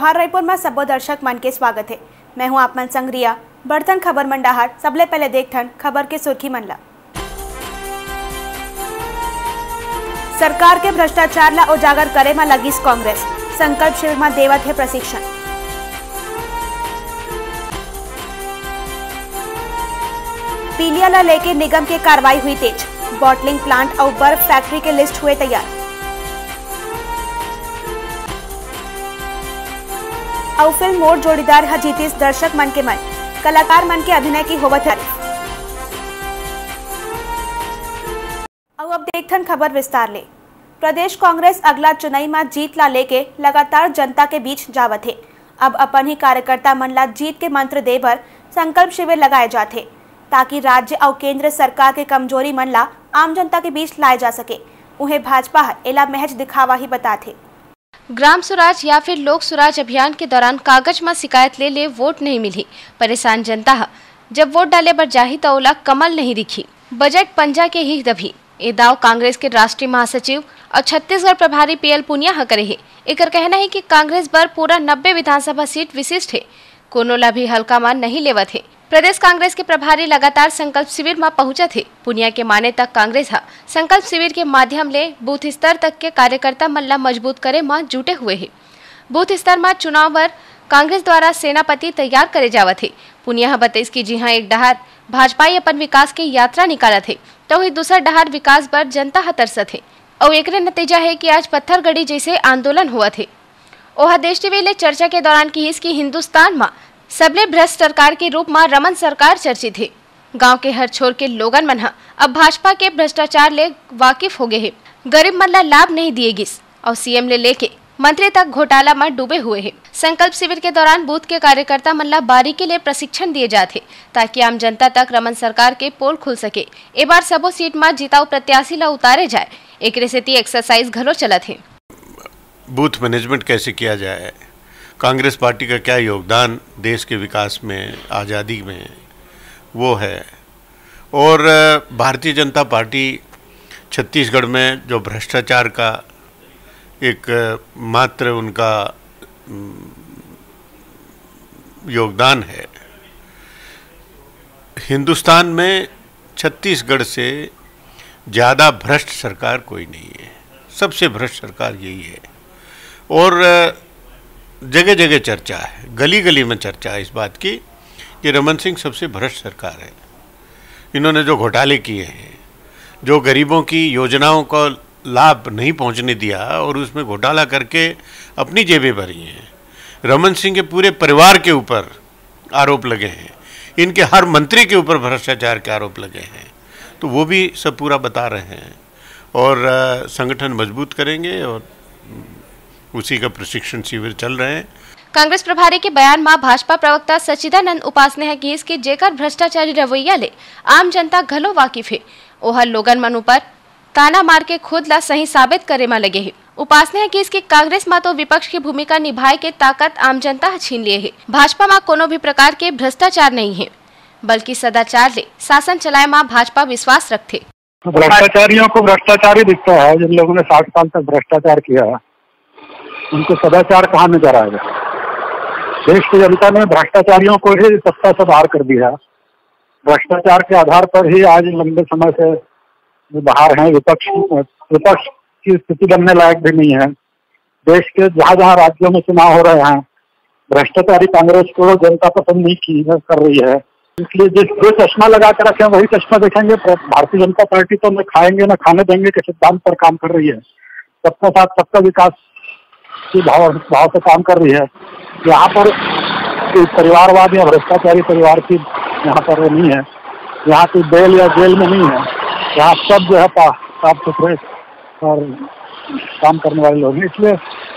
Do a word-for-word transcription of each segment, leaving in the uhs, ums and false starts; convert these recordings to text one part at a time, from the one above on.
जोहार रायपुर में सबो दर्शक मन के स्वागत है। मैं हूँ आपमन संगरिया। बढ़थन खबर मन डाहर सबले पहले देखथन खबर के सुर्खी मन ला। सरकार के भ्रष्टाचार ला उजागर करे में लगिस कांग्रेस, संकल्प शिविर में देवत है प्रशिक्षण। पीलिया ला लेके निगम के कार्रवाई हुई तेज, बॉटलिंग प्लांट और बर्फ फैक्ट्री के लिस्ट हुए तैयार। और फिल्म मोर जोड़ीदार ह जीतीस दर्शक मन के मन, कलाकार मन के अभिनय की होवत है। और अब देखथन खबर विस्तार ले। प्रदेश कांग्रेस अगला चुनाई में जीत ला लेके लगातार जनता के बीच जावत है। अब अपन ही कार्यकर्ता मन ला जीत के मंत्र दे भर संकल्प शिविर लगाए जाते, ताकि राज्य और केंद्र सरकार के कमजोरी मन ला आम जनता के बीच लाए जा सके। उन्हें भाजपा एला महज दिखावा ही बताते। ग्राम स्वराज या फिर लोक स्वराज अभियान के दौरान कागज में शिकायत ले ले वोट नहीं मिली, परेशान जनता हा। जब वोट डाले पर जाही तो ओला कमल नहीं दिखी, बजट पंजा के ही दभी। ए दाव कांग्रेस के राष्ट्रीय महासचिव और छत्तीसगढ़ प्रभारी पी एल पुनिया हा करे है। एकर कहना है कि कांग्रेस पर पूरा नब्बे विधानसभा सीट विशिष्ट है, कोनो ला भी हल्का मान नहीं लेवत है। प्रदेश कांग्रेस के प्रभारी लगातार संकल्प शिविर में पहुंचा थे। पुनिया के माने तक कांग्रेस हा संकल्प शिविर के माध्यम ले बूथ स्तर तक के कार्यकर्ता मल्ला मजबूत करे में जुटे हुए है। बूथ स्तर में चुनाव पर कांग्रेस द्वारा सेनापति तैयार करे जावत है। पुनिया बताइस की जी हाँ, एक डहार भाजपा अपन विकास के यात्रा निकाला थे, तो वही दूसरा डहार विकास पर जनता हा तरसत है। और एक नतीजा है की आज पत्थरगढ़ी जैसे आंदोलन हुआ थे। ओहा देश टी वी ले चर्चा के दौरान की की हिंदुस्तान में सबले भ्रष्ट सरकार के रूप में रमन सरकार चर्चित है। गांव के हर छोर के लोगन मन अब भाजपा के भ्रष्टाचार ले वाकिफ हो गए है। गरीब मनला लाभ नहीं दिए गिस और सी एम ले लेके मंत्री तक घोटाला में डूबे हुए है। संकल्प शिविर के दौरान बूथ के कार्यकर्ता मनला बारी के लिए प्रशिक्षण दिए जाते, ताकि आम जनता तक रमन सरकार के पोल खुल सके। एक बार सबो सीट में जिताऊ प्रत्याशी ला उतारे जाए, एक रेसेती एक्सरसाइज घलो चला थे। बूथ मैनेजमेंट कैसे किया जाए, कांग्रेस पार्टी का क्या योगदान देश के विकास में, आज़ादी में, वो है। और भारतीय जनता पार्टी छत्तीसगढ़ में जो भ्रष्टाचार का एक मात्र उनका योगदान है, हिंदुस्तान में छत्तीसगढ़ से ज़्यादा भ्रष्ट सरकार कोई नहीं है। सबसे भ्रष्ट सरकार यही है। और जगह जगह चर्चा है, गली गली में चर्चा है इस बात की कि रमन सिंह सबसे भ्रष्ट सरकार है। इन्होंने जो घोटाले किए हैं, जो गरीबों की योजनाओं को लाभ नहीं पहुंचने दिया और उसमें घोटाला करके अपनी जेबें भरी हैं। रमन सिंह के पूरे परिवार के ऊपर आरोप लगे हैं, इनके हर मंत्री के ऊपर भ्रष्टाचार के आरोप लगे हैं। तो वो भी सब पूरा बता रहे हैं। और संगठन मजबूत करेंगे और उसी का प्रशिक्षण शिविर चल रहे हैं। कांग्रेस प्रभारी के बयान में भाजपा प्रवक्ता सच्चिदानंद उपासने है कि इसके जेकर भ्रष्टाचारी रवैया ले आम जनता घलो वाकिफ है, ओहर लोगन मन ऊपर ताना मार के खुद ला सही साबित करे में लगे है। उपासने है कि इसके कांग्रेस में तो विपक्ष की भूमिका निभाए के ताकत आम जनता छीन लिए है। भाजपा में कोनो भी प्रकार के भ्रष्टाचार नहीं है, बल्कि सदाचार ले शासन चलाए में भाजपा विश्वास रखते। भ्रष्टाचारियों को भ्रष्टाचारी दिखता है। जिन लोगों ने साठ साल तक भ्रष्टाचार किया, उनको सदाचार कहाँ नजर आएगा। देश की जनता ने भ्रष्टाचारियों को ही सत्ता से बाहर कर दिया। भ्रष्टाचार के आधार पर ही आज लंबे समय से बाहर हैं। विपक्ष विपक्ष की स्थिति बनने लायक भी नहीं है। देश के जहाँ जहाँ राज्यों में चुनाव हो रहे हैं, भ्रष्टाचारी कांग्रेस को जनता पसंद नहीं की कर रही है। इसलिए जिस जो चश्मा लगा कर रखे वही चश्मा देखेंगे। भारतीय जनता पार्टी तो न खाएंगे न खाने देंगे के सिद्धांत पर काम कर रही है। सबका साथ सबका विकास भाव भाव से काम कर रही है। यहाँ पर परिवारवाद या भ्रष्टाचारी परिवार की यहाँ पर वो नहीं है। यहाँ की बेल या जेल में नहीं है। यहाँ सब जो है साफ सुथरे और काम करने वाले लोग हैं, इसलिए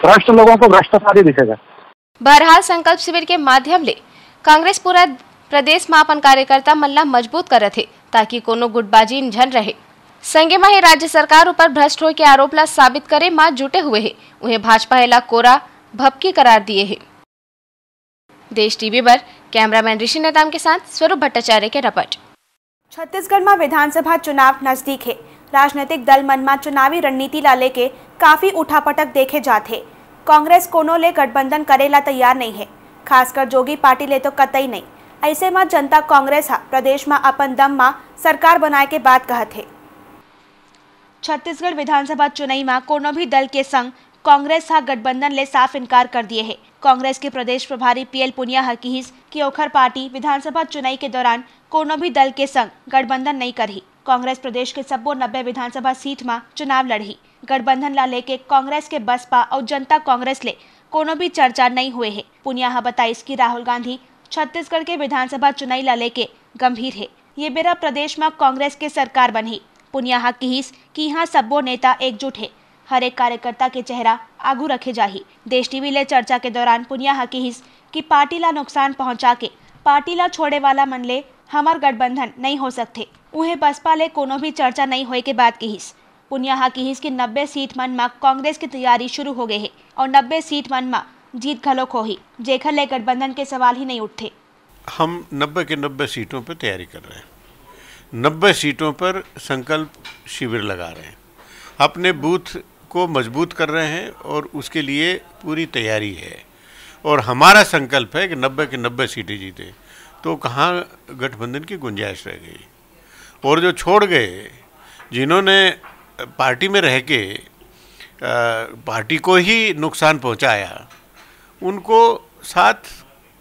भ्रष्ट लोगों को भ्रष्टाचारी दिखेगा। बहरहाल संकल्प शिविर के माध्यम ले कांग्रेस पूरा प्रदेश में अपन कार्यकर्ता मल्ला मजबूत कर थे, ताकि कोनो गुटबाजी झन रहे। संगे में राज्य सरकार ऊपर भ्रष्ट हो के आरोप ला साबित करे मां जुटे हुए है। उन्हें भाजपा हेला कोरा भपकी करार दिए है। देश टीवी पर कैमरामैन ऋषि नेताम के साथ स्वरूप भट्टाचार्य के रिपोर्ट। छत्तीसगढ़ में विधानसभा चुनाव नजदीक है। राजनीतिक दल मन में चुनावी रणनीति ला लेके काफी उठापटक देखे जाते। कांग्रेस कोनोले गठबंधन करेला तैयार नहीं है, खासकर जोगी पाटिले तो कतई नहीं। ऐसे में जनता कांग्रेस हा प्रदेश में अपन दम में सरकार बनाए के बात कहत है। छत्तीसगढ़ विधानसभा चुनाव में कोनो भी दल के संग कांग्रेस हा गठबंधन ले साफ इनकार कर दिए है। कांग्रेस के प्रदेश प्रभारी पी एल पुनिया हा कहिस कि ओखर पार्टी विधानसभा चुनाव के दौरान कोनो भी दल के संग गठबंधन नहीं करही। कांग्रेस प्रदेश के सब्बो नब्बे विधानसभा सीट में चुनाव लड़ही। गठबंधन ला लेके कांग्रेस के बसपा और जनता कांग्रेस ले कोनो भी चर्चा नहीं हुए है। पुनिया हा बताइस कि राहुल गांधी छत्तीसगढ़ के विधानसभा चुनाव ला लेके गंभीर है। ये बेरा प्रदेश में कांग्रेस के सरकार बनी। पुनिया हा कहिस कि यहाँ सब्बो नेता एकजुट है, हर एक कार्यकर्ता के चेहरा आगू रखे जाही। देश टीवी ले चर्चा के दौरान पुनिया हा कहिस कि पार्टी ला नुकसान पहुँचा के पार्टी ला छोड़े वाला मन ले हमार गठबंधन नहीं हो सकते। उहे बसपा ले कोनो भी चर्चा नहीं होए के बात कहिस। पुनिया हा कहिस कि नब्बे सीट मन में कांग्रेस की तैयारी शुरू हो गए है और नब्बे सीट मन में जीत घलोक होही, जेखर ले गठबंधन के सवाल ही नहीं उठते। हम नब्बे के नब्बे सीटों पर तैयारी कर रहे हैं, नब्बे सीटों पर संकल्प शिविर लगा रहे हैं, अपने बूथ को मजबूत कर रहे हैं और उसके लिए पूरी तैयारी है। और हमारा संकल्प है कि नब्बे के नब्बे सीटें जीते, तो कहाँ गठबंधन की गुंजाइश रह गई। और जो छोड़ गए, जिन्होंने पार्टी में रह के पार्टी को ही नुकसान पहुंचाया, उनको साथ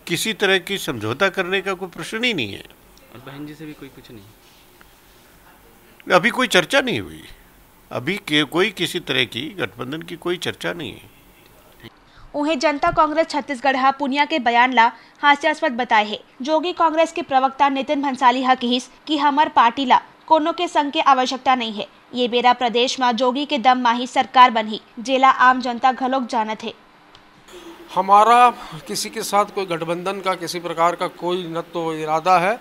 किसी तरह की समझौता करने का कोई प्रश्न ही नहीं है। और बहन जी से भी कोई कुछ नहीं, अभी कोई चर्चा नहीं हुई, अभी के कोई किसी तरह की गठबंधन की कोई चर्चा नहीं है। उन्हें जनता कांग्रेस छत्तीसगढ़ हा पुनिया के बयान ला हास्यास्पद बताए है। जोगी कांग्रेस के प्रवक्ता नितिन भंसाली हा कहिस कि हमार पार्टी ला कोनो के संग के आवश्यकता नहीं है। ये बेरा प्रदेश में जोगी के दम माही सरकार बनी, जेला आम जनता घलोक जानत है। हमारा किसी के साथ कोई गठबंधन का किसी प्रकार का कोई न तो इरादा है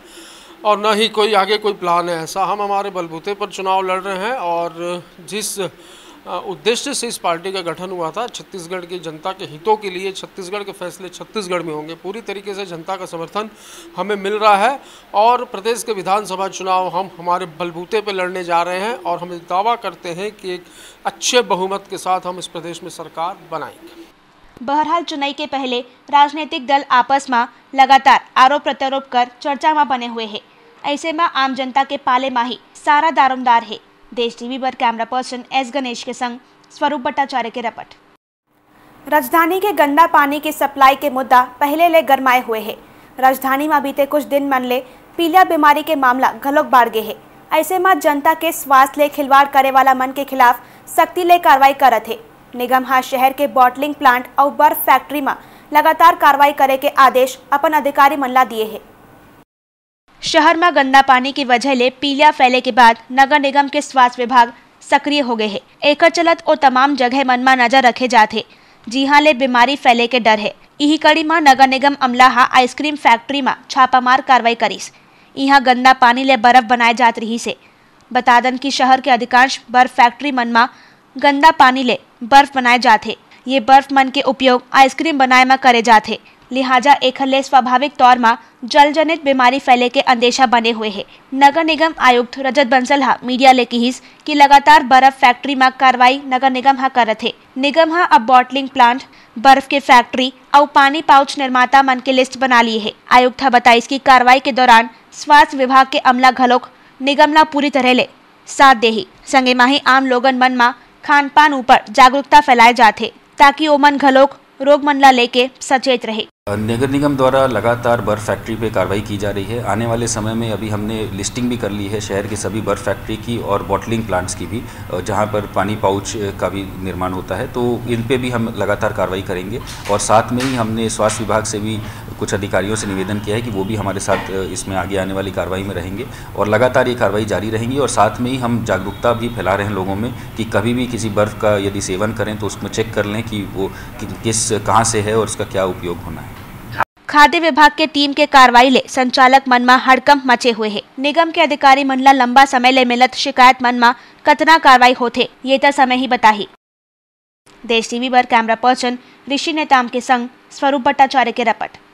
और न ही कोई आगे कोई प्लान है ऐसा। हम हमारे बलबूते पर चुनाव लड़ रहे हैं और जिस उद्देश्य से इस पार्टी का गठन हुआ था, छत्तीसगढ़ की जनता के हितों के लिए, छत्तीसगढ़ के फैसले छत्तीसगढ़ में होंगे। पूरी तरीके से जनता का समर्थन हमें मिल रहा है और प्रदेश के विधानसभा चुनाव हम हमारे बलबूते पर लड़ने जा रहे हैं और हम दावा करते हैं कि एक अच्छे बहुमत के साथ हम इस प्रदेश में सरकार बनाएंगे। बहरहाल चुनाव के पहले राजनीतिक दल आपस में लगातार आरोप प्रत्यारोप कर चर्चा में बने हुए हैं। ऐसे में आम जनता के पाले में ही सारा दारोमदार है। देश टीवी पर कैमरा पर्सन एस गणेश के संग स्वरूप भट्टाचार्य के रिपोर्ट। राजधानी के गंदा पानी की सप्लाई के मुद्दा पहले ले गरमाए हुए है। राजधानी में बीते कुछ दिन मन ले पीलिया बीमारी के मामला घलोक बढ़ गए है। ऐसे में जनता के स्वास्थ्य ले खिलवाड़ करे वाला मन के खिलाफ सख्ती ले कार्रवाई करत है। निगम हा शहर के बॉटलिंग प्लांट और बर्फ फैक्ट्री में लगातार कार्रवाई करे के आदेश अपन अधिकारी मनला दिए है। शहर में गंदा पानी की वजह ले पीलिया फैले के बाद नगर निगम के स्वास्थ्य विभाग सक्रिय हो गए है। एकर चलत ओ तमाम जगह मन में नजर रखे जाते, जिहां ले बीमारी फैले के डर है। यही कड़ी में नगर निगम अमला हा आइसक्रीम फैक्ट्री में छापामार कार्रवाई करिस। यहाँ गंदा पानी ले बर्फ बनाए जात रही से। बता दन की शहर के अधिकांश बर्फ फैक्ट्री मन में गंदा पानी ले बर्फ बनाए जाते। ये बर्फ मन के उपयोग आइसक्रीम बनाए में करे जाते, लिहाजा एखर ले स्वाभाविक तौर में जल जनित बीमारी फैले के अंदेशा बने हुए है। नगर निगम आयुक्त रजत बंसल हा मीडिया ले कहिस कि लगातार बर्फ फैक्ट्री में कार्रवाई नगर निगम हा करत है। निगम हा अब बॉटलिंग प्लांट, बर्फ के फैक्ट्री और पानी पाउच निर्माता मन के लिस्ट बना लिए है। आयुक्त हा बताइस की कार्रवाई के दौरान स्वास्थ्य विभाग के अमला घलोक निगम ला पूरी तरह ले साथ देही। संगे माही आम लोगन मन मा खान पान ऊपर जागरूकता फैलाए जाते, ताकि ओमन घलोक रोग मन ला लेके सचेत रहे। नगर निगम द्वारा लगातार बर्फ फैक्ट्री पे कार्रवाई की जा रही है। आने वाले समय में अभी हमने लिस्टिंग भी कर ली है शहर के सभी बर्फ फैक्ट्री की और बॉटलिंग प्लांट्स की भी, जहां पर पानी पाउच का भी निर्माण होता है, तो इन पे भी हम लगातार कार्रवाई करेंगे। और साथ में ही हमने स्वास्थ्य विभाग से भी कुछ अधिकारियों से निवेदन किया है कि वो भी हमारे साथ इसमें आगे आने वाली कार्रवाई में रहेंगे और लगातार ये कार्रवाई जारी रहेंगी। और साथ में ही हम जागरूकता भी फैला रहे हैं लोगों में कि कभी भी किसी बर्फ़ का यदि सेवन करें तो उसमें चेक कर लें कि वो कि, किस कहाँ से है और उसका क्या उपयोग होना है। खाद्य विभाग के टीम के कार्रवाई ले संचालक मनमा हड़कंप मचे हुए है। निगम के अधिकारी मनला लंबा समय ले मिलत शिकायत मनमा कतना कार्रवाई होते, ये तो समय ही बताही। देश टीवी पर कैमरा पर्सन ऋषि नेताम के संग स्वरूप भट्टाचार्य के रिपोर्ट।